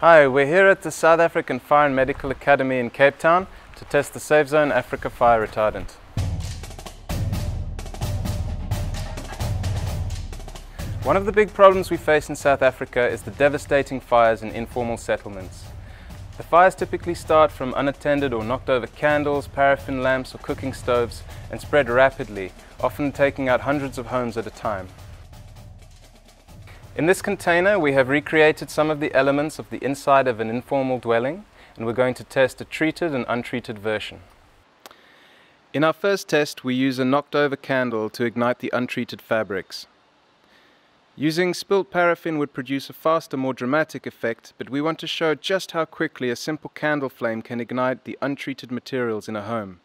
Hi, we're here at the South African Fire and Medical Academy in Cape Town to test the SafeZone Africa Fire Retardant. One of the big problems we face in South Africa is the devastating fires in informal settlements. The fires typically start from unattended or knocked over candles, paraffin lamps or cooking stoves and spread rapidly, often taking out hundreds of homes at a time. In this container we have recreated some of the elements of the inside of an informal dwelling, and we're going to test a treated and untreated version. In our first test we use a knocked over candle to ignite the untreated fabrics. Using spilt paraffin would produce a faster, more dramatic effect, but we want to show just how quickly a simple candle flame can ignite the untreated materials in a home.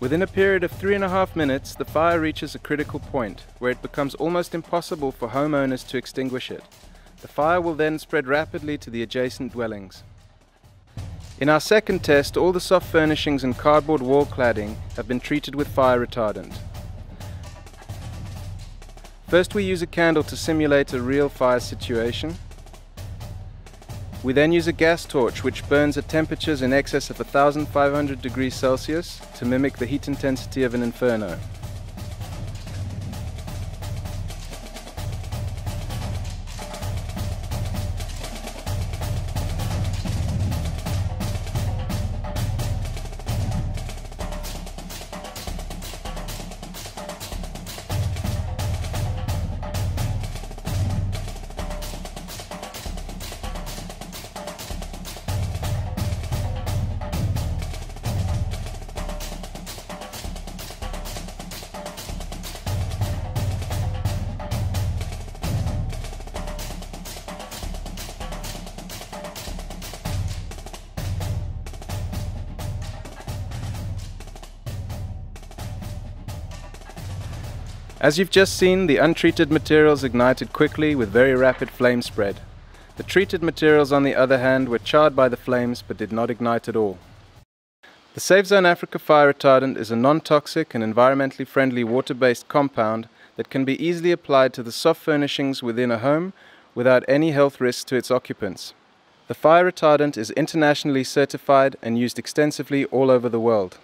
Within a period of 3.5 minutes, the fire reaches a critical point where it becomes almost impossible for homeowners to extinguish it. The fire will then spread rapidly to the adjacent dwellings. In our second test, all the soft furnishings and cardboard wall cladding have been treated with fire retardant. First, we use a candle to simulate a real fire situation. We then use a gas torch which burns at temperatures in excess of 1500 degrees Celsius to mimic the heat intensity of an inferno. As you've just seen, the untreated materials ignited quickly with very rapid flame spread. The treated materials, on the other hand, were charred by the flames but did not ignite at all. The SafeZone Africa Fire Retardant is a non-toxic and environmentally friendly water-based compound that can be easily applied to the soft furnishings within a home without any health risks to its occupants. The fire retardant is internationally certified and used extensively all over the world.